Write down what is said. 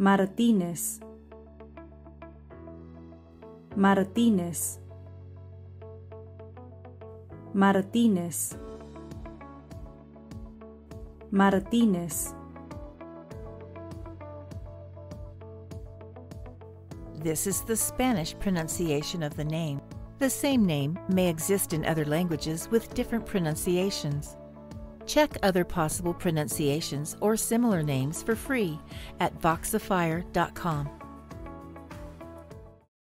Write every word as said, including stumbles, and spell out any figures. Martinez, Martinez, Martinez, Martinez. This is the Spanish pronunciation of the name. The same name may exist in other languages with different pronunciations. Check other possible pronunciations or similar names for free at Voxifier dot com.